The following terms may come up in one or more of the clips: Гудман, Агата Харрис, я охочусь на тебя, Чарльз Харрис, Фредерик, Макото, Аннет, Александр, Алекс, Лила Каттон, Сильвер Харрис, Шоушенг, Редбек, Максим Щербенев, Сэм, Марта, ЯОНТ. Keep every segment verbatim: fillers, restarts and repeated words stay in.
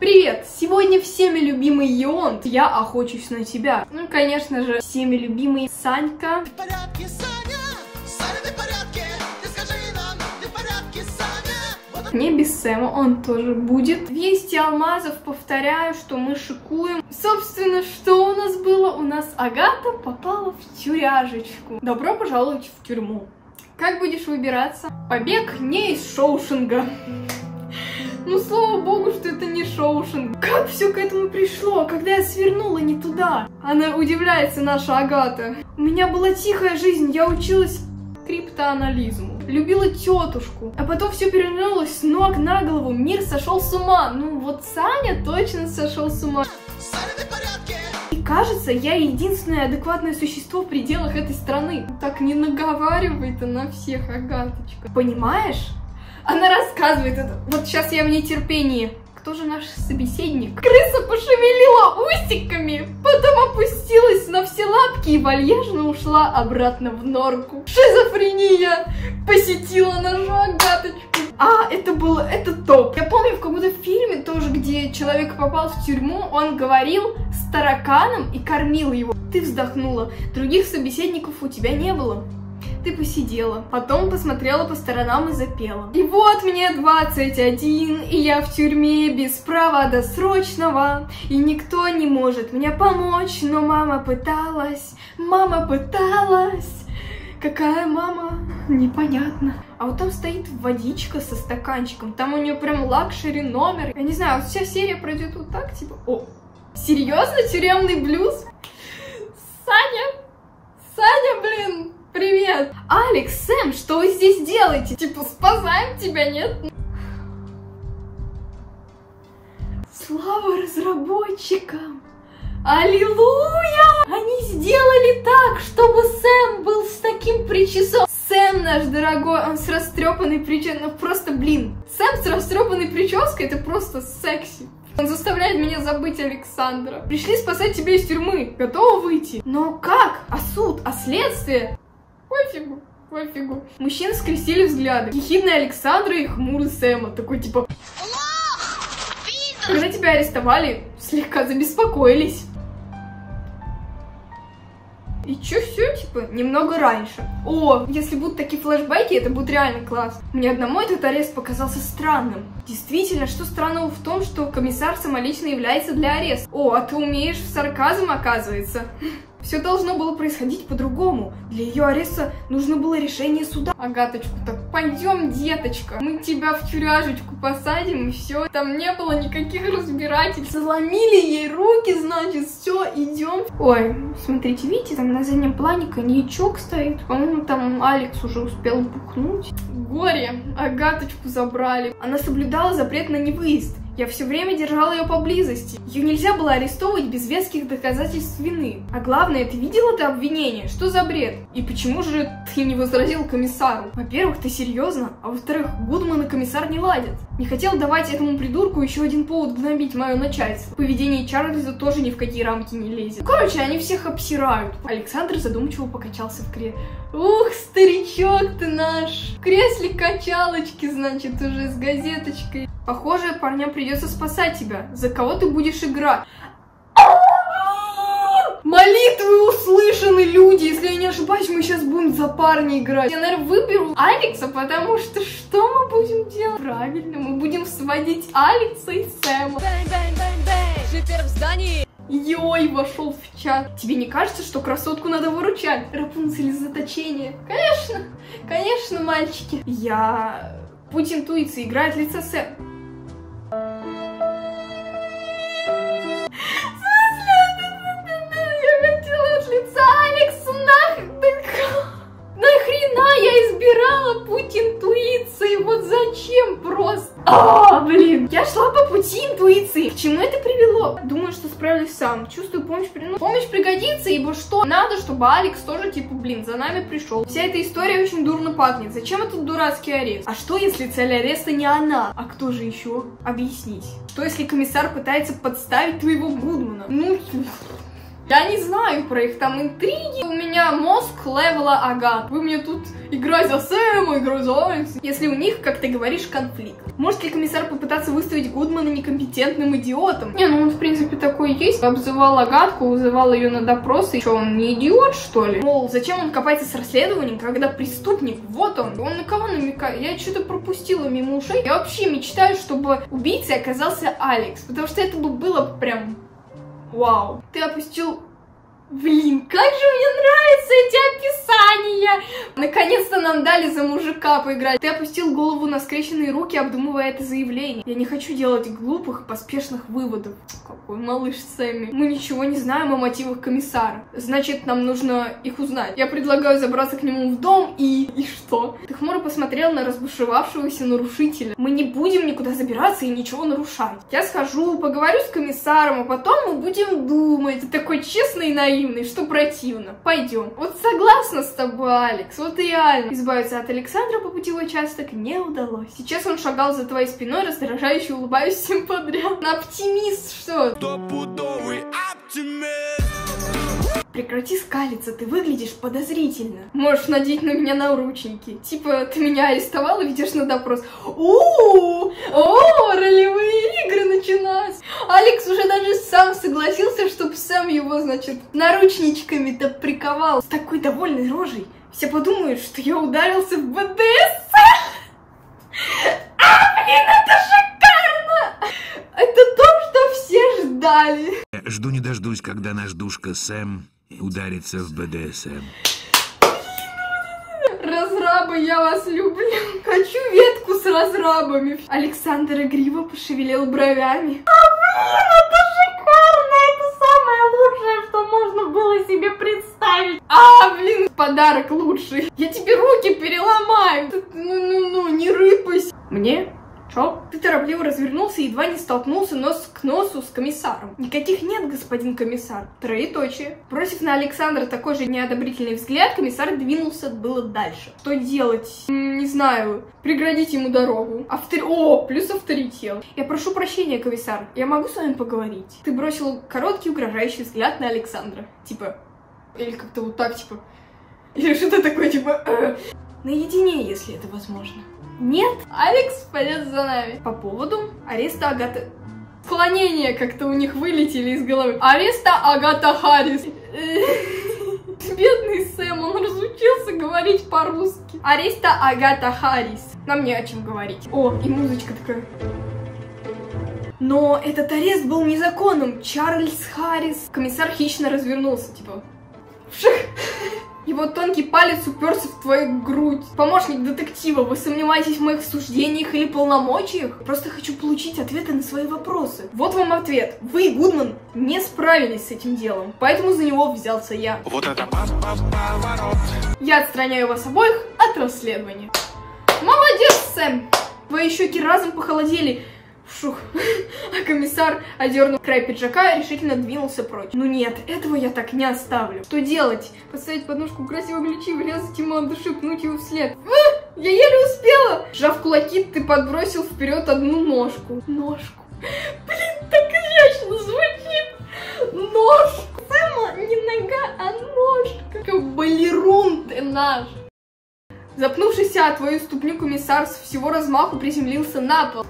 Привет! Сегодня всеми любимый ЯОНТ, я охочусь на тебя. Ну, конечно же, всеми любимый Санька. Ты в порядке, Саня? Саня, ты в порядке? Ты скажи нам, ты в порядке, Саня? Вот... Не без Сэма, он тоже будет. двести алмазов, повторяю, что мы шикуем. Собственно, что у нас было? У нас Агата попала в тюряжечку. Добро пожаловать в тюрьму. Как будешь выбираться? Побег не из Шоушенга. Ну, слава богу, что это не Шоушенг. Как все к этому пришло, когда я свернула не туда? Она удивляется, наша Агата. У меня была тихая жизнь, я училась криптоанализму. Любила тетушку. А потом все перевернулось с ног на голову, мир сошел с ума. Ну, вот Саня точно сошел с ума. Саня, ты в порядке? И кажется, я единственное адекватное существо в пределах этой страны. Так не наговаривает она всех, Агаточка. Понимаешь? Она рассказывает это. Вот сейчас я в нетерпении. Кто же наш собеседник? Крыса пошевелила усиками, потом опустилась на все лапки и вальяжно ушла обратно в норку. Шизофрения посетила нашу Агаточку. А, это было, это топ. Я помню, в каком-то фильме тоже, где человек попал в тюрьму, он говорил с тараканом и кормил его. Ты вздохнула, других собеседников у тебя не было. Ты посидела, потом посмотрела по сторонам и запела. И вот мне двадцать один, и я в тюрьме без права досрочного, и никто не может мне помочь, но мама пыталась, мама пыталась. Какая мама? Непонятно. А вот там стоит водичка со стаканчиком, там у нее прям лакшери номер. Я не знаю, вся серия пройдет вот так, типа, о, серьезно, тюремный блюз? Саня, Саня, блин. Привет! Алекс, Сэм, что вы здесь делаете? Типа, спасаем тебя, нет? Слава разработчикам! Аллилуйя! Они сделали так, чтобы Сэм был с таким причесом. Сэм наш дорогой, он с растрепанной прической, ну просто, блин. Сэм с растрепанной прической, это просто секси. Он заставляет меня забыть Александра. Пришли спасать тебя из тюрьмы, готова выйти. Но как? А суд? А следствие? Пофигу, пофигу. Мужчин скрестили взгляды. Ехидный Александра и хмурый Сэма. Такой типа... Когда тебя арестовали, слегка забеспокоились. И чё, все типа, немного раньше. О, если будут такие флешбеки, это будет реально классно. Мне одному этот арест показался странным. Действительно, что странного в том, что комиссар самолично является для ареста. О, а ты умеешь в сарказм, оказывается. Все должно было происходить по-другому. Для ее ареста нужно было решение суда. Агаточку, так пойдем, деточка. Мы тебя в тюряжечку посадим, и все. Там не было никаких разбирательств. Заломили ей руки, значит, все, идем. Ой, смотрите, видите, там на заднем плане коньячок стоит. По-моему, там Алекс уже успел бухнуть. Горе, Агаточку забрали. Она соблюдала запрет на невыезд. Я все время держала ее поблизости. Ее нельзя было арестовывать без веских доказательств вины. А главное, ты видела это обвинение? Что за бред? И почему же ты не возразил комиссару? Во-первых, ты серьезно? А во-вторых, Гудман и комиссар не ладят. Не хотел давать этому придурку еще один повод гнобить мое начальство. Поведение Чарльза тоже ни в какие рамки не лезет. Короче, они всех обсирают. Александр задумчиво покачался в кресле. Ух, старичок ты наш! В кресле качалочки, значит, уже с газеточкой. Похоже, парням придется спасать тебя. За кого ты будешь играть? Молитвы услышаны, люди. Если я не ошибаюсь, мы сейчас будем за парня играть. Я, наверное, выберу Алекса, потому что что мы будем делать? Правильно, мы будем сводить Алекса и Сэма. Бэм, бэм, бэм, бэм. Жипер в здании. Йой, вошел в чат. Тебе не кажется, что красотку надо выручать? Рапунцель из заточения. Конечно, конечно, мальчики. Я... Путь интуиции играет лица Сэма. К чему это привело? Думаю, что справлюсь сам. Чувствую, помощь, ну, помощь пригодится, ибо что? Надо, чтобы Алекс тоже, типа, блин, за нами пришел. Вся эта история очень дурно пахнет. Зачем этот дурацкий арест? А что, если цель ареста не она? А кто же еще? Объяснить. Что, если комиссар пытается подставить твоего Гудмана? Ну, Я не знаю про их там интриги. У меня мозг левела Агат. Вы мне тут играй за Сэма, играй за Алекса. Если у них, как ты говоришь, конфликт. Может ли комиссар попытаться выставить Гудмана некомпетентным идиотом? Не, ну он в принципе такой есть. Обзывал Агатку, вызывал ее на допросы. Что, он не идиот, что ли? Мол, зачем он копается с расследованием, когда преступник, вот он. Он на кого намекает? Я что-то пропустила мимо ушей. Я вообще мечтаю, чтобы убийцей оказался Алекс. Потому что это бы было прям... Вау. Ты опустил... Блин, как же мне нравятся эти описания! Наконец-то нам дали за мужика поиграть. Ты опустил голову на скрещенные руки, обдумывая это заявление. Я не хочу делать глупых, поспешных выводов. Какой малыш Сэмми. Мы ничего не знаем о мотивах комиссара. Значит, нам нужно их узнать. Я предлагаю забраться к нему в дом и... И что? Ты хмуро посмотрел на разбушевавшегося нарушителя. Мы не будем никуда забираться и ничего нарушать. Я схожу, поговорю с комиссаром, а потом мы будем думать. Ты такой честный и наивный. Что противно. Пойдем. Вот согласна с тобой, Алекс. Вот реально. Избавиться от Александра по пути в участок не удалось. Сейчас он шагал за твоей спиной, раздражающе улыбаясь всем подряд. На оптимист, что? Стопудовый оптимист. Прекрати скалиться, ты выглядишь подозрительно. Можешь надеть на меня наручники. Типа, ты меня арестовал и ведешь на допрос. У-у-у! О, ролевые игры начинаются. Алекс уже даже сам согласился, чтобы Сэм его, значит, наручничками-то приковал. С такой довольной рожей все подумают, что я ударился в бэ дэ эс. А, блин, это шикарно! Это то, что все ждали. Жду не дождусь, когда наш душка Сэм ударится в бэ дэ эс эм. Разрабы, я вас люблю. Хочу ветку с разрабами. Александр игриво пошевелил бровями. А, блин, это шикарно. Это самое лучшее, что можно было себе представить. А, блин, подарок лучший. Я тебе руки переломаю. Ну-ну-ну, не рыпайся. Мне? Шо? Ты торопливо развернулся и едва не столкнулся нос к носу с комиссаром. Никаких нет, господин комиссар. Троеточие. Бросив на Александра такой же неодобрительный взгляд, комиссар двинулся было дальше. Что делать? Не знаю. Преградить ему дорогу. Автор... О, плюс авторитет. Я прошу прощения, комиссар. Я могу с вами поговорить? Ты бросил короткий угрожающий взгляд на Александра. Типа... Или как-то вот так, типа... Или что-то такое, типа... Э. Наедине, если это возможно. Нет, Алекс полез за нами. По поводу ареста Агаты... Склонения как-то у них вылетели из головы. Ареста Агата Харрис. Бедный Сэм, он разучился говорить по-русски. Ареста Агата Харрис. Нам не о чем говорить. О, и музычка такая. Но этот арест был незаконным. Чарльз Харрис. Комиссар хищно развернулся, типа... Его тонкий палец уперся в твою грудь. Помощник детектива, вы сомневаетесь в моих суждениях или полномочиях? Просто хочу получить ответы на свои вопросы. Вот вам ответ. Вы, Гудман, не справились с этим делом, поэтому за него взялся я. Вот это поворот. Я отстраняю вас обоих от расследования. Молодец, Сэм. Твои щеки разом похолодели. Шух. А комиссар, одернув край пиджака, решительно двинулся прочь. Ну нет, этого я так не оставлю. Что делать? Поставить подножку, украсть его ключи, врезать ему от души, пнуть его вслед. А, я еле успела! Сжав кулаки, ты подбросил вперед одну ножку. Ножку. Блин, так изящно звучит. Ножку. Сэма, не нога, а ножка. Балерун ты наш. Запнувшись о твою ступню, комиссар с всего размаху приземлился на пол.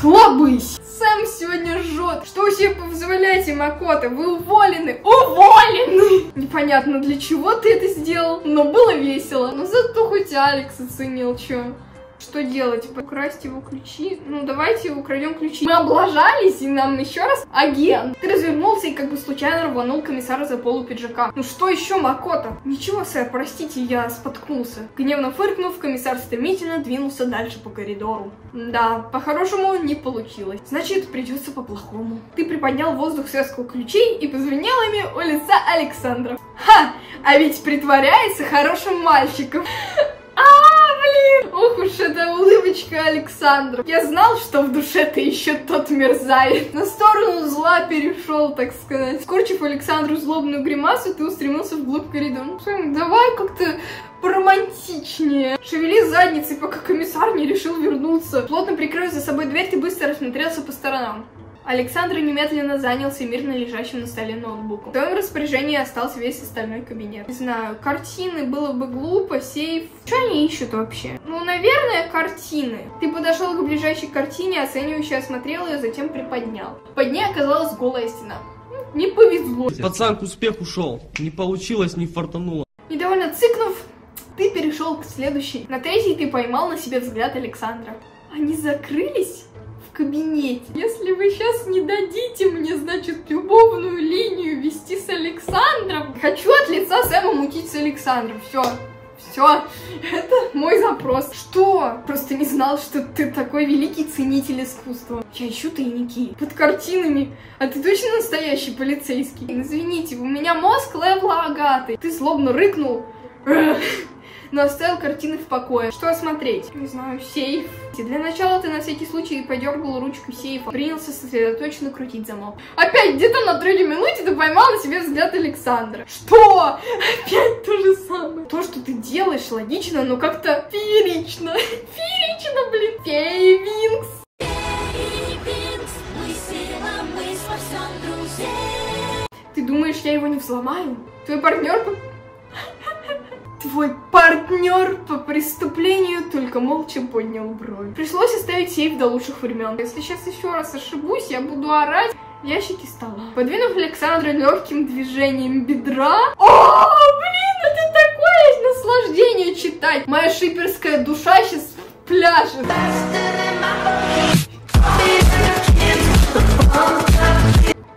Хлобысь! Сэм сегодня жжет. Что вы себе позволяете, Макото? Вы уволены! Уволены! Непонятно, для чего ты это сделал, но было весело. Но зато хоть Алекс оценил, чё. Что делать? Украсть его ключи? Ну, давайте украдем ключи. Мы облажались, и нам еще раз агент. Ты развернулся и как бы случайно рванул комиссара за полу пиджака. Ну что еще, Макото? Ничего, сэр, простите, я споткнулся. Гневно фыркнув, комиссар стремительно двинулся дальше по коридору. Да, по-хорошему не получилось. Значит, придется по-плохому. Ты приподнял в воздух связку ключей и позвенел ими у лица Александра. Ха! А ведь притворяется хорошим мальчиком. Ох уж эта улыбочка Александра. Я знал, что в душе ты еще тот мерзавец. На сторону зла перешел, так сказать. Скорчив Александру злобную гримасу, ты устремился вглубь коридора. Ну, давай как-то поромантичнее. Шевели задницей, пока комиссар не решил вернуться. Плотно прикрыв за собой дверь, ты быстро рассмотрелся по сторонам. Александр немедленно занялся мирно лежащим на столе ноутбуком. В своем распоряжении остался весь остальной кабинет. Не знаю, картины было бы глупо, сейф. Что они ищут вообще? Ну, наверное, картины. Ты подошел к ближайшей картине, оценивающе осмотрел ее, затем приподнял. Под ней оказалась голая стена. Не повезло. Пацан к успеху шел. Не получилось, не фартануло. Недовольно цыкнув, ты перешел к следующей. На третьей ты поймал на себе взгляд Александра. Они закрылись в кабинете. Если вы сейчас не дадите мне, значит, любовную линию вести с Александром. Хочу от лица Сэма мутить с Александром. Все. Все, это мой запрос. Что? Просто не знал, что ты такой великий ценитель искусства. Я ищу тайники под картинами. А ты точно настоящий полицейский? Извините, у меня мозг левла Агаты. Ты злобно рыкнул, но оставил картины в покое. Что осмотреть? Не знаю, сейф. Для начала ты на всякий случай подергал ручку сейфа. Принялся сосредоточенно крутить замок. Опять где-то на третьей минуте ты поймал на себе взгляд Александра. Что? Опять то же самое. То, что ты делаешь, логично, но как-то феерично. Феерично, блин. Феевинкс. Феевинкс. Мы сила, мы спасем друзей. Ты думаешь, я его не взломаю? Твой партнер... Твой партнер по преступлению только молча поднял брови. Пришлось оставить сейф до лучших времен. Если сейчас еще раз ошибусь, я буду орать в ящике стола. Подвинув Александра легким движением бедра... О, блин, это такое наслаждение читать! Моя шиперская душа сейчас пляшет.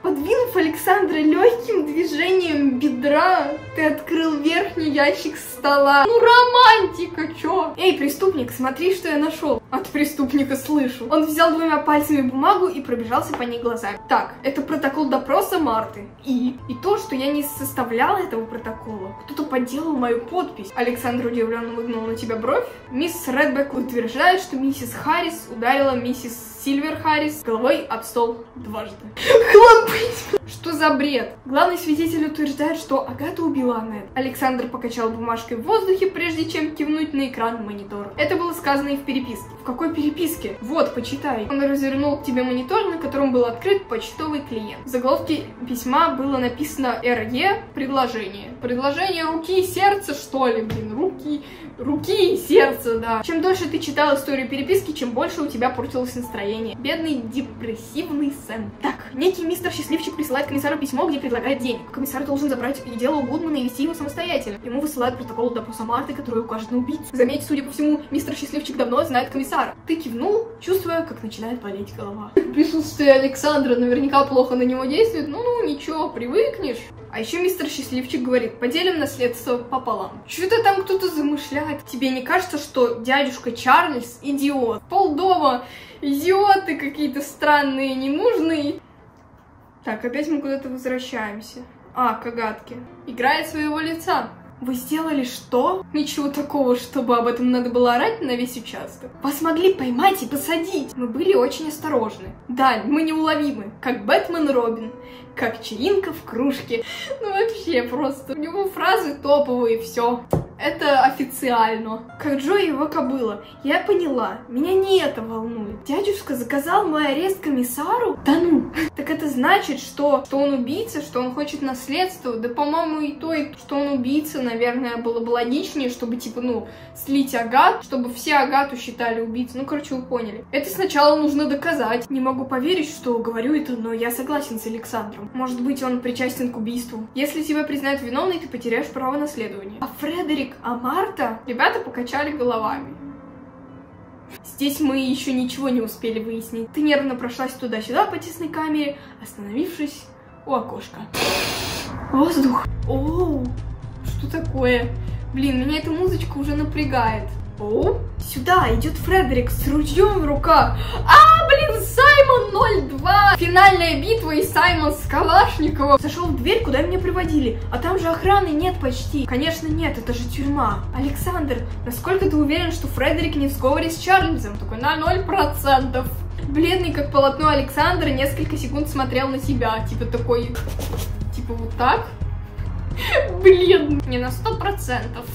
Подвинув Александра легким движением бедра, ты открыл верхний ящик стола. Ну романтика, чё? Эй, преступник, смотри, что я нашел. От преступника слышу. Он взял двумя пальцами бумагу и пробежался по ней глазами. Так, это протокол допроса Марты. И? И то, что я не составляла этого протокола. Кто-то подделал мою подпись. Александр удивленно выгнул на тебя бровь. Мисс Редбек утверждает, что миссис Харрис ударила миссис Сильвер Харрис головой об стол дважды. Что за бред? Главный свидетель утверждает, что Агата убила Аннет. Александр покачал бумажкой в воздухе, прежде чем кивнуть на экран монитора. Это было сказано и в переписке. В какой переписке? Вот, почитай. Он развернул к тебе монитор, на котором был открыт почтовый клиент. В заголовке письма было написано эр е предложение. Предложение руки и сердца, что ли, блин, руки, руки и сердце, да. Чем дольше ты читал историю переписки, чем больше у тебя портилось настроение. Бедный депрессивный Сэм. Так, некий мистер Счастливчик присылает комиссару письмо, где предлагает денег. Комиссар должен забрать дело у Гудмана и вести его самостоятельно. Ему высылают протокол допроса Марты, который укажет на убийцу. Заметь, судя по всему, мистер Счастливчик давно знает комиссара. Ты кивнул, чувствуя, как начинает болеть голова. Присутствие Александра наверняка плохо на него действует. Ну, ну, ничего, привыкнешь. А еще мистер Счастливчик говорит, поделим наследство пополам. Чё-то там кто-то замышляет. Тебе не кажется, что дядюшка Чарльз идиот? Полдома идиоты какие-то странные, ненужные. Так, опять мы куда-то возвращаемся. А, к Агатке. Играет своего лица. Вы сделали что? Ничего такого, чтобы об этом надо было орать на весь участок. Вас могли поймать и посадить. Мы были очень осторожны. Да, мы неуловимы, как Бэтмен Робин, как черинка в кружке. Ну вообще просто. У него фразы топовые, все. Это официально. Как Джо и его кобыла. Я поняла, меня не это волнует. Дядюшка заказал мой арест комиссару? Да ну! Так это значит, что, что он убийца, что он хочет наследство. Да, по-моему, и то, и то, что он убийца, наверное, было бы логичнее, чтобы, типа, ну, слить Агат, чтобы все Агату считали убийцей. Ну, короче, вы поняли. Это сначала нужно доказать. Не могу поверить, что говорю это, но я согласен с Александром. Может быть, он причастен к убийству. Если тебя признают виновной, ты потеряешь право наследования. А Фредерик, а Марта? Ребята покачали головами. Здесь мы еще ничего не успели выяснить. Ты нервно прошлась туда-сюда по тесной камере, остановившись у окошка. Воздух. Оу, что такое? Блин, меня эта музычка уже напрягает. Оу, сюда идет Фредерик с ружьем в руках. А, блин, Саймон ноль два. Финальная битва и Саймон с Калашниковым. Зашел в дверь, куда меня приводили. А там же охраны нет почти. Конечно нет, это же тюрьма. Александр, насколько ты уверен, что Фредерик не в сговоре с Чарльзом? Такой на ноль процентов. Бледный как полотно Александр несколько секунд смотрел на себя. Типа такой, типа вот так. Блин, не на сто процентов.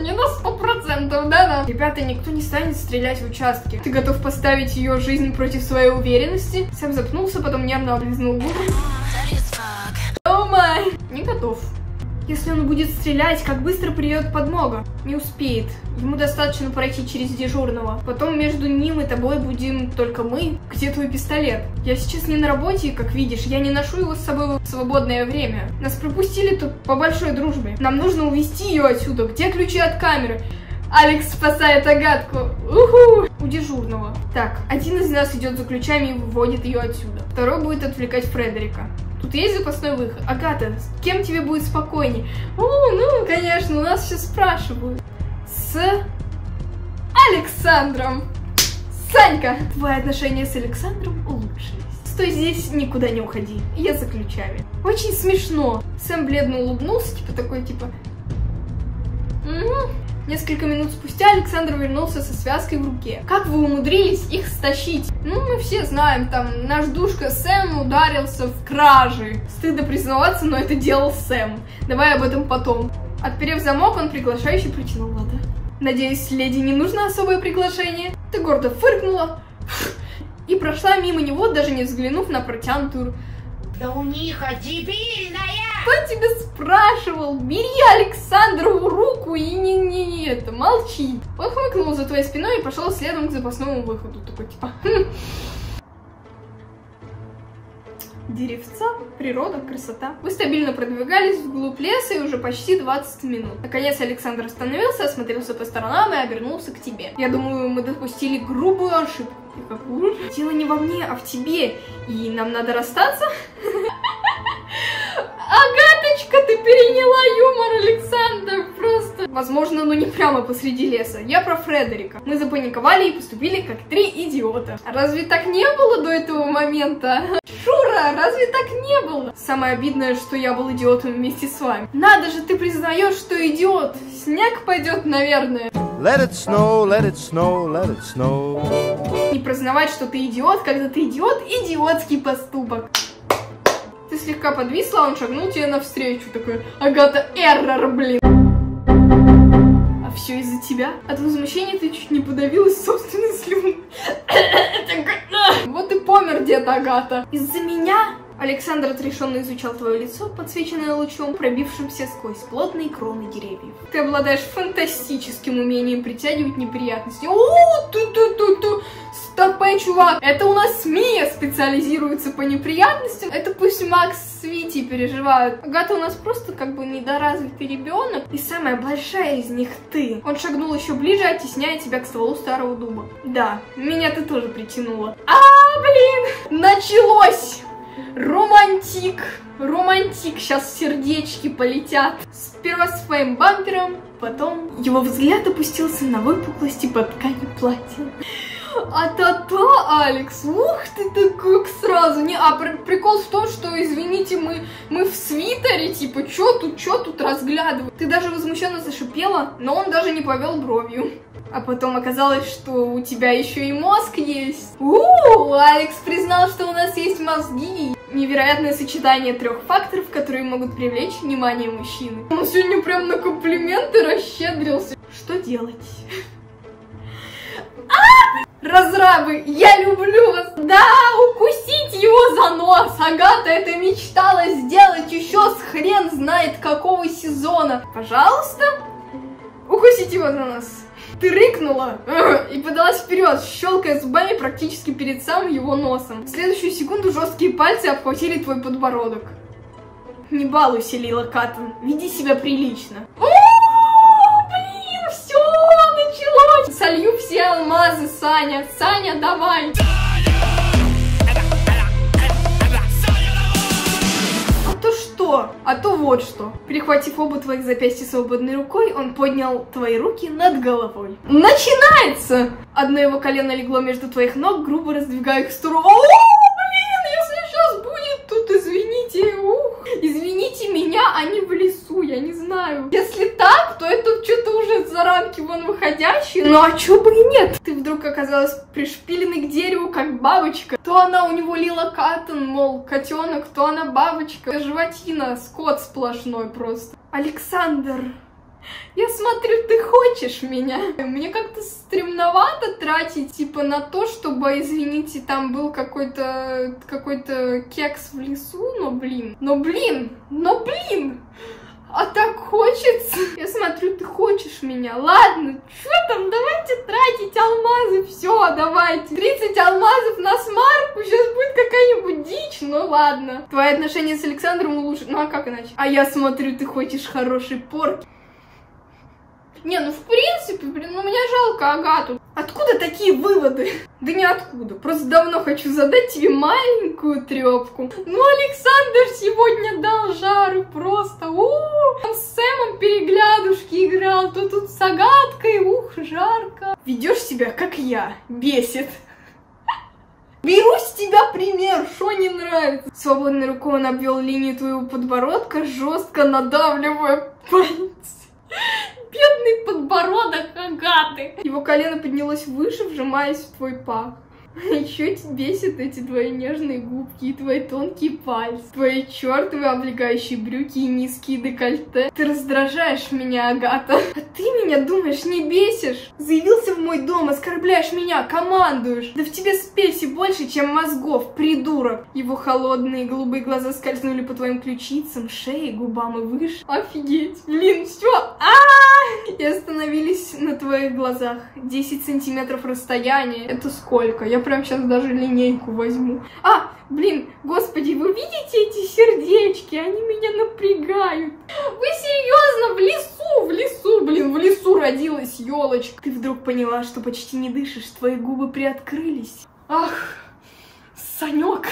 Не на сто процентов, да-да. Ребята, никто не станет стрелять в участке. Ты готов поставить ее жизнь против своей уверенности? Сэм запнулся, потом нервно облизнул губы. О май! Не готов. Если он будет стрелять, как быстро придет подмога? Не успеет. Ему достаточно пройти через дежурного. Потом между ним и тобой будем только мы. Где твой пистолет? Я сейчас не на работе, как видишь. Я не ношу его с собой в свободное время. Нас пропустили тут по большой дружбе. Нам нужно увезти ее отсюда. Где ключи от камеры? Алекс спасает Агатку. Уху! У дежурного. Так, один из нас идет за ключами и выводит ее отсюда. Второй будет отвлекать Фредерика. Тут есть запасной выход? Агата, с кем тебе будет спокойнее? О, ну, конечно, у нас сейчас спрашивают. С Александром. Санька, твои отношения с Александром улучшились. Стой здесь, никуда не уходи. Я за ключами. Очень смешно. Сэм бледно улыбнулся, типа такой, типа... Угу. Несколько минут спустя Александр вернулся со связкой в руке. Как вы умудрились их стащить? Ну, мы все знаем, там, наш душка Сэм ударился в краже. Стыдно признаваться, но это делал Сэм. Давай об этом потом. Отперев замок, он приглашающе протянул ладонь. Надеюсь, леди не нужно особое приглашение? Ты гордо фыркнула и прошла мимо него, даже не взглянув на протянутую. Да у них дебильная! Кто тебя спрашивал? Бери Александрову руку и не, не, не это, молчи. Он хмыкнул за твоей спиной и пошел следом к запасному выходу. Такой типа... Деревца, природа, красота. Вы стабильно продвигались вглубь леса и уже почти двадцать минут. Наконец Александр остановился, осмотрелся по сторонам и обернулся к тебе. Я думаю, мы допустили грубую ошибку. Какую? Дело не во мне, а в тебе. И нам надо расстаться? Агаточка, ты переняла юмор, Александр, просто. Возможно, но не прямо посреди леса. Я про Фредерика. Мы запаниковали и поступили как три идиота. Разве так не было до этого момента? Шура, разве так не было? Самое обидное, что я был идиотом вместе с вами. Надо же, ты признаешь, что идиот. Снег пойдет, наверное. Let it snow, let it snow, let it snow. Не признавать, что ты идиот, когда ты идиот, идиотский поступок. Ты слегка подвисла, он шагнул тебе навстречу, такой, Агата, эррор, блин. А все из-за тебя? От возмущения ты чуть не подавилась собственной слюной. Вот и помер где-то, Агата. Из-за меня? Александр отрешенно изучал твое лицо, подсвеченное лучом, пробившимся сквозь плотные кроны деревьев. Ты обладаешь фантастическим умением притягивать неприятности. О, ту-ту-ту-ту! Стопэ, чувак! Это у нас СМИ специализируется по неприятностям. Это пусть Макс с Витей переживают. Агата у нас просто как бы недоразвитый ребенок. И самая большая из них ты. Он шагнул еще ближе, оттесняя тебя к стволу старого дуба. Да, меня ты тоже притянула. А, блин! Началось! Романтик, романтик, сейчас сердечки полетят. Сперва своим бампером, потом... Его взгляд опустился на выпуклости по ткани платья. А-та-та, Алекс, ух ты такой сразу. Не, а при, прикол в том, что, извините, мы, мы в свитере, типа, чё тут, чё тут разглядывать? Ты даже возмущенно зашипела, но он даже не повел бровью. А потом оказалось, что у тебя еще и мозг есть. У-у-у, Алекс признал, что у нас есть мозги. Невероятное сочетание трех факторов, которые могут привлечь внимание мужчины. Он сегодня прям на комплименты расщедрился. Что делать? Разрабы, я люблю вас. Да, укусить его за нос. Агата это мечтала сделать еще с хрен знает какого сезона. Пожалуйста, укусить его за нос. Ты рыкнула и подалась вперед, щелкая зубами практически перед самым его носом. В следующую секунду жесткие пальцы обхватили твой подбородок. Не балуйся, Лила Каттон, веди себя прилично. Солью все алмазы, Саня. Саня, давай. А то что? А то вот что. Перехватив оба твоих запястья свободной рукой, он поднял твои руки над головой. Начинается! Одно его колено легло между твоих ног, грубо раздвигая их в сторону. О, блин, если сейчас будет, тут извините. Ух, извините меня, а не в лесу, я не знаю. Если так, то это что-то уже за рамки вон выходящие. Ну а чё бы и нет? Ты вдруг оказалась пришпиленной к дереву, как бабочка. То она у него Лила Каттон, мол, котенок, то она бабочка. Животина, скот сплошной просто. Александр, Я смотрю, ты хочешь меня. Мне как-то стремновато тратить, типа, на то, чтобы, извините, там был какой-то какой-то кекс в лесу, но блин, но блин, но блин, а так хочется. Я смотрю, ты хочешь меня. Ладно, что там, давайте тратить алмазы, все, давайте. тридцать алмазов на смарку, сейчас будет какая-нибудь дичь, ну ладно. Твои отношения с Александром лучше, ну а как иначе? А я смотрю, ты хочешь хороший порт. Не, ну в принципе, блин, ну меня жалко Агату. Откуда такие выводы? Да ниоткуда, просто давно хочу задать тебе маленькую трепку. Ну Александр сегодня дал жару просто, у-у-у. Там с Сэмом переглядушки играл, то тут с Агаткой, ух, жарко. Ведешь себя, как я, бесит. Беру с тебя пример, что не нравится. Свободной рукой он обвел линию твоего подбородка, жестко надавливая пальцы. Бедный подбородок Агаты. Его колено поднялось выше, вжимаясь в твой пах. А еще тебя бесят эти твои нежные губки и твои тонкие пальцы. Твои чертовы облегающие брюки и низкие декольте. Ты раздражаешь меня, Агата. А ты меня, думаешь, не бесишь? Заявился в мой дом, оскорбляешь меня, командуешь. Да в тебе спеси больше, чем мозгов, придурок. Его холодные голубые глаза скользнули по твоим ключицам, шее, губам и выше. Офигеть, блин, все, а-а-а! И остановились на твоих глазах. десять сантиметров расстояния. Это сколько? Я прям сейчас даже линейку возьму. А, блин, господи, вы видите эти сердечки? Они меня напрягают. Вы серьезно? В лесу, в лесу, блин, в лесу родилась елочка. Ты вдруг поняла, что почти не дышишь, твои губы приоткрылись. Ах, Санек.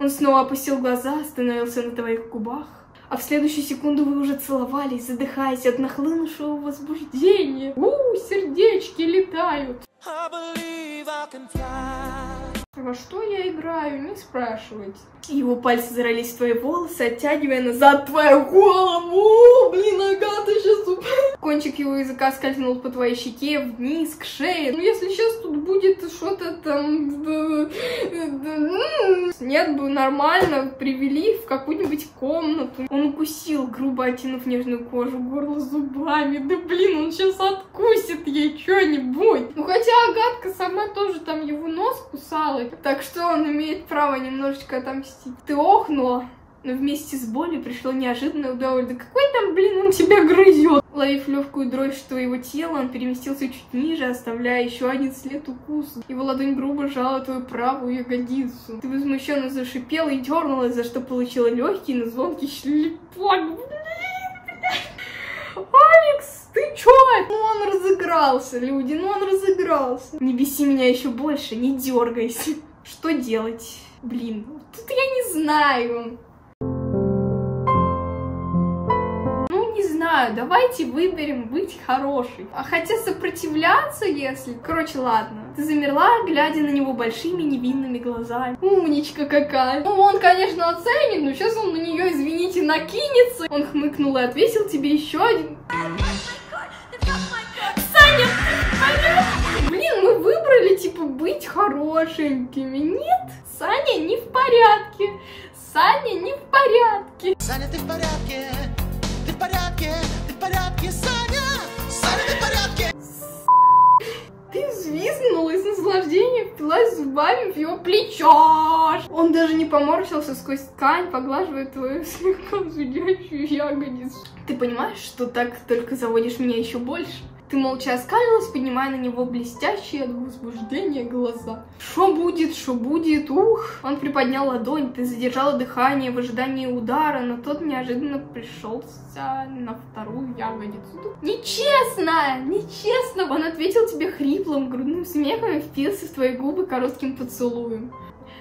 Он снова опустил глаза, остановился на твоих губах. А в следующую секунду вы уже целовались, задыхаясь от нахлынувшего возбуждения. У, сердечки летают. Во что я играю, не спрашивайте. Его пальцы зарылись в твои волосы, оттягивая назад твою голову. Блин, Агата сейчас... Кончик его языка скользнул по твоей щеке, вниз, к шее. Ну, если сейчас тут будет что-то там... Нет бы, нормально, привели в какую-нибудь комнату. Он укусил, грубо оттянув нежную кожу, горло зубами. Да, блин, он сейчас откусит ей что-нибудь. Ну, хотя Агатка сама тоже там его нос кусала. Так что он имеет право немножечко отомстить. Ты охнула, но вместе с болью пришло неожиданное удовольствие. Да какой там, блин, он тебя грызет? Ловив легкую дрожь твоего тела, он переместился чуть ниже, оставляя еще один след укуса. Его ладонь грубо жала твою правую ягодицу. Ты возмущенно зашипела и дернулась, за что получила легкий, но звонкий шлепок. Алекс, ты чё? Ну он разыгрался, люди, ну он разыгрался. Не беси меня еще больше, не дергайся. Что делать? Блин, тут я не знаю. Ну не знаю, давайте выберем быть хорошей. А хотя сопротивляться, если... Короче, ладно. Ты замерла, глядя на него большими невинными глазами. Умничка какая. Ну, он, конечно, оценит, но сейчас он на нее, извините, накинется. Он хмыкнул и отвесил тебе еще один. Саня, блин, мы выбрали, типа, быть хорошенькими. Нет, Саня не в порядке. Саня не в порядке. Саня, ты в порядке. Ты в порядке. Ты в порядке, Саня. Саня, ты в порядке. Ты взвизгнула и с наслаждением впилась зубами в его плечо. Он даже не поморщился сквозь ткань, поглаживая твою слегка зудящую ягодицу. Ты понимаешь, что так только заводишь меня еще больше? Ты молча оскалилась, поднимая на него блестящие от возбуждения глаза. Шо будет, шо будет, ух. Он приподнял ладонь, ты задержала дыхание в ожидании удара, но тот неожиданно пришелся на вторую ягодицу. Нечестно, нечестно. Он ответил тебе хриплым грудным смехом и впился в твои губы коротким поцелуем.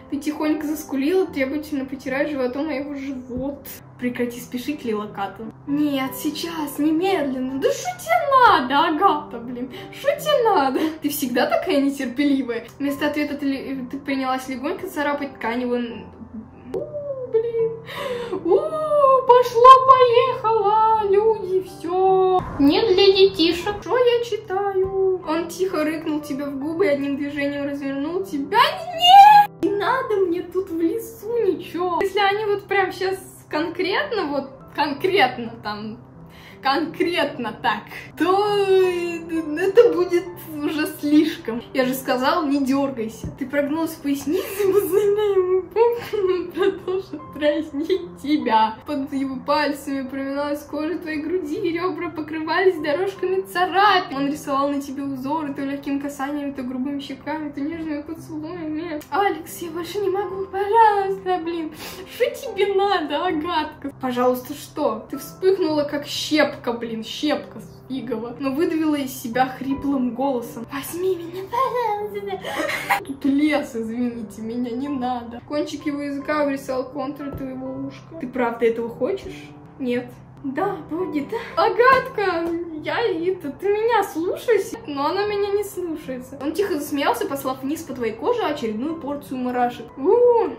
Ты тихонько заскулила, требовательно потирая животом моего живот. Прекрати спешить, Лила Ката. Нет, сейчас, немедленно. Да шо тебе надо, Агата, блин? Шо тебе надо? Ты всегда такая нетерпеливая. Вместо ответа ты, ты принялась легонько царапать тканевую... У, блин. У, пошла-поехала, люди, все. Не для детишек. Что я читаю? Он тихо рыкнул тебе в губы и одним движением развернул тебя. Нет! Не надо мне тут в лесу ничего. Если они вот прям сейчас конкретно, вот конкретно там конкретно так, то это будет уже слишком. Я же сказала, не дергайся. Ты прогнулась в пояснице, мы знаем, мы продолжим дразнить тебя. Под его пальцами проминалась кожа твоей груди, и ребра покрывались дорожками царапин. Он рисовал на тебе узоры то легким касанием, то грубыми щеками, то нежными поцелуями. Алекс, я больше не могу, пожалуйста, блин. Что тебе надо, Агатка? Пожалуйста, что? Ты вспыхнула, как щепка, блин, щепка фигова, но выдавила из себя хриплым голосом. Возьми меня, пожалуйста. Тут лес, извините, меня не надо. Кончик его языка вырисовал контур твоего ушка. Ты правда этого хочешь? Нет. Да, будет. Агатка, я это, ты меня слушайся. Но она меня не слушается. Он тихо засмеялся, послав вниз по твоей коже очередную порцию мурашек. У-у-у.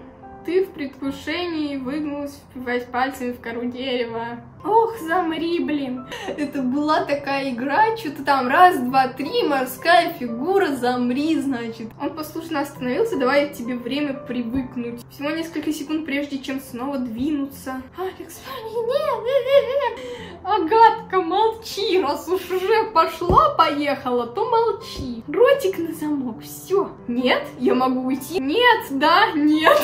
Ты в предвкушении выгнулась, впиваясь пальцами в кору дерева. Ох, замри, блин. Это была такая игра, что-то там раз, два, три, морская фигура, замри, значит. Он послушно остановился, давая тебе время привыкнуть. Всего несколько секунд, прежде чем снова двинуться. Алекс, нет, Агатка, молчи, раз уж уже пошла, поехала, то молчи. Ротик на замок, все. Нет, я могу уйти. Нет, да, нет.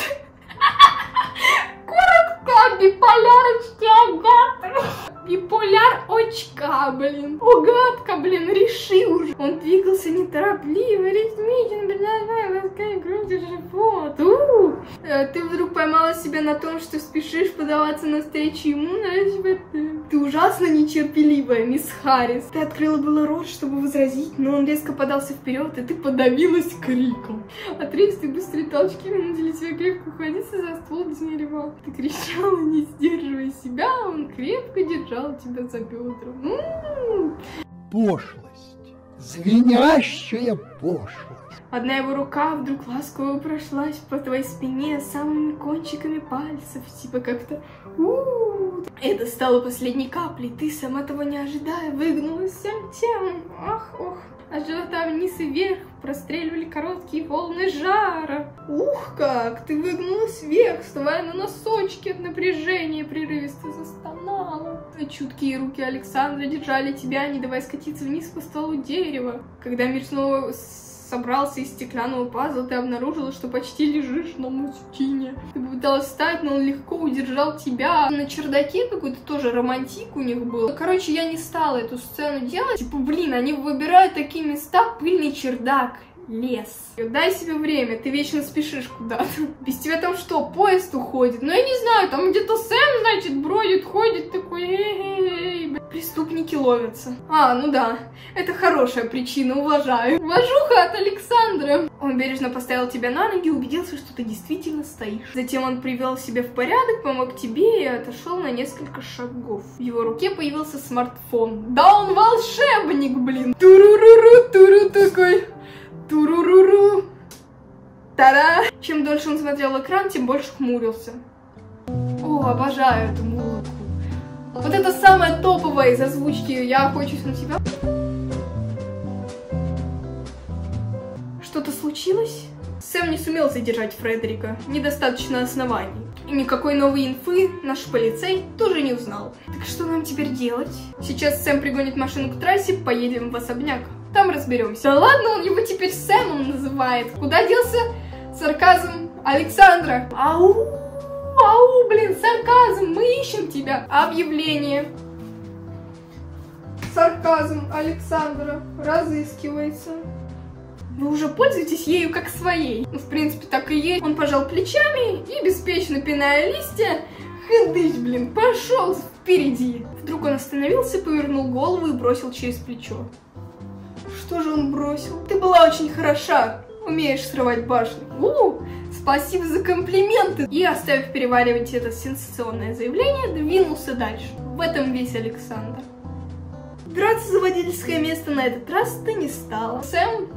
Коротко, биполярочки, Агата. Биполяр очка, блин. Агатка, блин, реши уже. Он двигался неторопливо, ритмично, приближая морская грудь живот. У-у-у. Э, ты вдруг поймала себя на том, что спешишь подаваться навстречу ему, но ты ужасно нетерпеливая, мисс Харрис. Ты открыла было рот, чтобы возразить, но он резко подался вперед, и ты подавилась криком. Отрывистые быстрые толчки вынудили тебя крепко уходиться за ствол дерева. Ты кричала, не сдерживая себя, он крепко держал тебя за бедра. М-м-м. Пошлость, звенящая пошлость. Одна его рука вдруг ласково прошлась по твоей спине самыми кончиками пальцев, типа как-то. Это стало последней каплей. Ты, сама того не ожидая, выгнулась всем телом. Ах, ох. А живота вниз и вверх простреливали короткие волны жара. Ух, как! Ты выгнулась вверх, вставая на носочки от напряжения, прерывисто застонала. Чуткие руки Александра держали тебя, не давая скатиться вниз по стволу дерева. Когда мир снова собрался из стеклянного пазла, ты обнаружила, что почти лежишь на мужчине. Ты попыталась встать, но он легко удержал тебя. На чердаке какой-то тоже романтик у них был. Короче, я не стала эту сцену делать. Типа, блин, они выбирают такие места, пыльный чердак. Лес. Дай себе время, ты вечно спешишь куда-то. Без тебя там что, поезд уходит? Ну я не знаю, там где-то Сэм, значит, бродит, ходит такой. Э-э-э-э-э. Преступники ловятся. А, ну да, это хорошая причина, уважаю. Уважуха от Александра. Он бережно поставил тебя на ноги, убедился, что ты действительно стоишь. Затем он привел себя в порядок, помог тебе и отошел на несколько шагов. В его руке появился смартфон. Да он волшебник, блин. Туру-ру-ру, туру такой. Туру-ру-ру. Тара. Чем дольше он смотрел экран, тем больше хмурился. О, обожаю эту музыку. Вот это самое топовое из озвучки «Я охочусь на тебя». Что-то случилось? Сэм не сумел задержать Фредерика. Недостаточно оснований. И никакой новой инфы наш полицей тоже не узнал. Так что нам теперь делать? Сейчас Сэм пригонит машину к трассе, поедем в особняк. Там разберемся. Да ладно, он его теперь Сэмом называет. Куда делся сарказм Александра? Ау, ау, блин, сарказм, мы ищем тебя. Объявление. Сарказм Александра разыскивается. Вы уже пользуетесь ею как своей. Ну, в принципе, так и есть. Он пожал плечами и, беспечно пиная листья, хындыч, блин, пошел впереди. Вдруг он остановился, повернул голову и бросил через плечо. Что же он бросил? Ты была очень хороша, умеешь срывать башню. У-у-у, спасибо за комплименты. И, оставив переваривать это сенсационное заявление, двинулся дальше. В этом весь Александр. Драться за водительское место на этот раз ты не стала. Сэм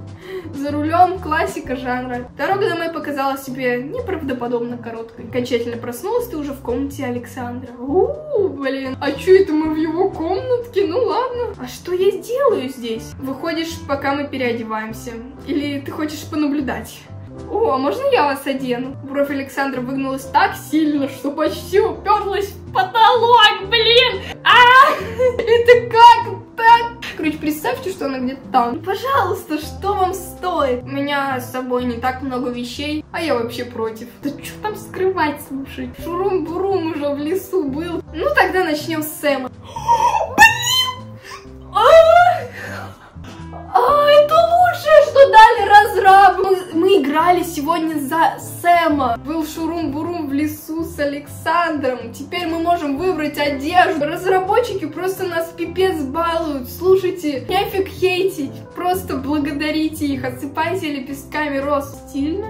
за рулем, классика жанра. Дорога домой показалась тебе неправдоподобно короткой. Окончательно проснулась ты уже в комнате Александра. У-у-у, блин, а чё это мы в его комнатке? Ну ладно. А что я делаю здесь? Выходишь, пока мы переодеваемся. Или ты хочешь понаблюдать? О, а можно я вас одену? Бровь Александра выгнулась так сильно, что почти уперлась в потолок, блин! А! Это представьте, что она где-то там. Пожалуйста, что вам стоит? У меня с собой не так много вещей, а я вообще против. Да что там скрывать, слушай? Шурум-бурум уже в лесу был. Ну тогда начнем с Сэма. Блин! А, это лучшее, что дали разраб. Мы, мы играли сегодня за Сэма. Был шурум-бурум в лесу с Александром. Теперь мы можем выбрать одежду. Разработчики просто нас пипец балуют. Слушайте, нефиг хейтить. Просто благодарите их. Осыпайте лепестками роз. Стильно?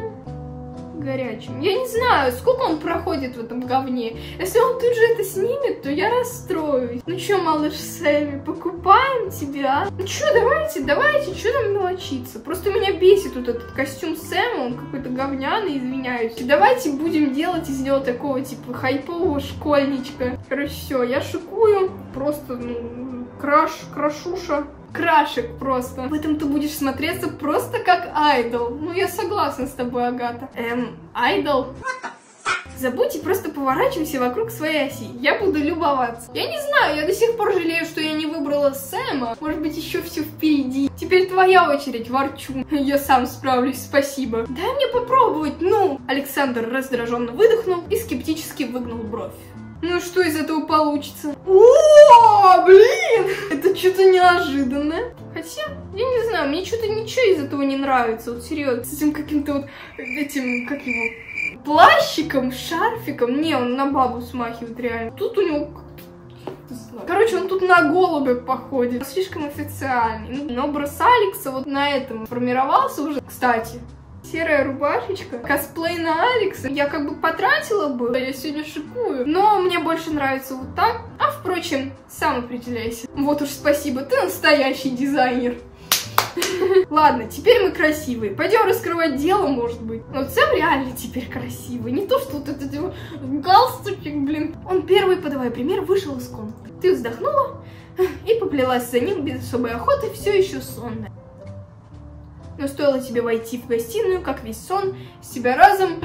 Горячим. Я не знаю, сколько он проходит в этом говне. Если он тут же это снимет, то я расстроюсь. Ну чё, малыш Сэмми, покупаем тебя? Ну чё, давайте, давайте, чё там мелочиться? Просто меня бесит вот этот костюм Сэма, он какой-то говняный, извиняюсь. Давайте будем делать из него такого, типа, хайпового школьничка. Короче, всё, я шикую, просто, ну, краш, крашуша. Крашек просто. В этом ты будешь смотреться просто как айдол. Ну, я согласна с тобой, Агата. Эм, айдол? Забудь и просто поворачивайся вокруг своей оси. Я буду любоваться. Я не знаю, я до сих пор жалею, что я не выбрала Сэма. Может быть, еще все впереди. Теперь твоя очередь, ворчу. Я сам справлюсь, спасибо. Дай мне попробовать, ну. Александр раздраженно выдохнул и скептически выгнул бровь. Ну что из этого получится? О, блин! Это что-то неожиданное. Хотя, я не знаю, мне что-то ничего из этого не нравится. Вот серьезно, с этим каким-то вот этим, как его, плащиком, шарфиком. Не, он на бабу смахивает реально. Тут у него... Короче, он тут на голубя походит. Слишком официальный. Но образ Алекса вот на этом формировался уже. Кстати... Серая рубашечка, косплей на Алекса. Я как бы потратила бы, я сегодня шикую. Но мне больше нравится вот так. А впрочем, сам определяйся. Вот уж спасибо, ты настоящий дизайнер. Ладно, теперь мы красивые. Пойдем раскрывать дело, может быть. Но Сэм реально теперь красивый. Не то, что вот этот его галстучек, блин. Он первый, подавая пример, вышел из комнаты. Ты вздохнула и поплелась за ним без особой охоты, все еще сонная. Но стоило тебе войти в гостиную, как весь сон с тебя разом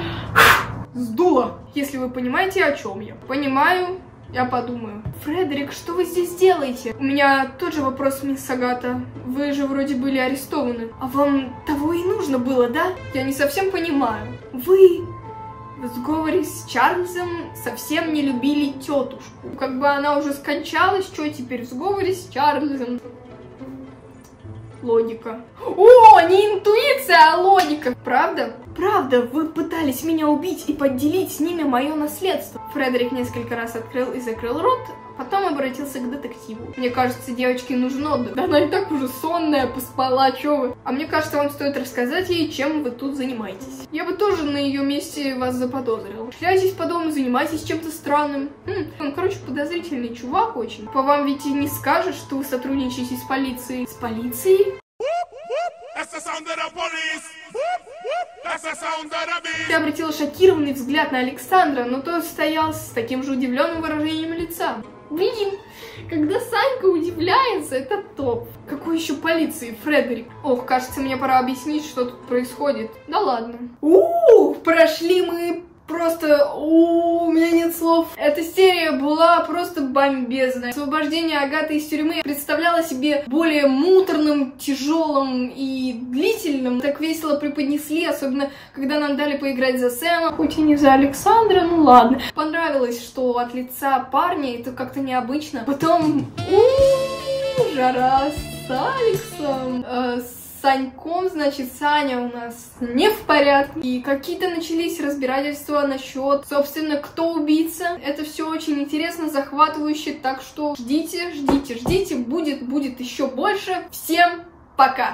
сдуло. Если вы понимаете, о чем я. Понимаю, я подумаю. Фредерик, что вы здесь делаете? У меня тот же вопрос, мисс Агата. Вы же вроде были арестованы. А вам того и нужно было, да? Я не совсем понимаю. Вы в сговоре с Чарльзом совсем не любили тетушку. Как бы она уже скончалась, что теперь в сговоре с Чарльзом? Логика. О, не интуиция, а логика. Правда? Правда, вы пытались меня убить и поделить с ними мое наследство. Фредерик несколько раз открыл и закрыл рот, потом обратился к детективу. Мне кажется, девочке нужен отдых. Да она и так уже сонная, поспала, чё вы. А мне кажется, вам стоит рассказать ей, чем вы тут занимаетесь. Я бы тоже на ее месте вас заподозрил. Шляйтесь по дому, занимайтесь чем-то странным. Хм. Он, короче, подозрительный чувак очень. По вам ведь и не скажешь, что вы сотрудничаете с полицией. С полицией? Я обратила шокированный взгляд на Александра, но тот стоял с таким же удивленным выражением лица. Блин, когда Санька удивляется, это топ. Какой еще полиции, Фредерик? Ох, кажется, мне пора объяснить, что тут происходит. Да ладно. У-у-у, прошли мы... Просто, у, у меня нет слов. Эта серия была просто бомбезная. Освобождение Агаты из тюрьмы представляло себе более муторным, тяжелым и длительным. Так весело преподнесли, особенно когда нам дали поиграть за Сэма. Хоть и не за Александра, ну ладно. Понравилось, что от лица парня это как-то необычно. Потом, у, жара с Алексом. Э, с Саньком, значит, Саня у нас не в порядке. И какие-то начались разбирательства насчет, собственно, кто убийца. Это все очень интересно, захватывающе, так что ждите, ждите, ждите, будет, будет еще больше. Всем пока!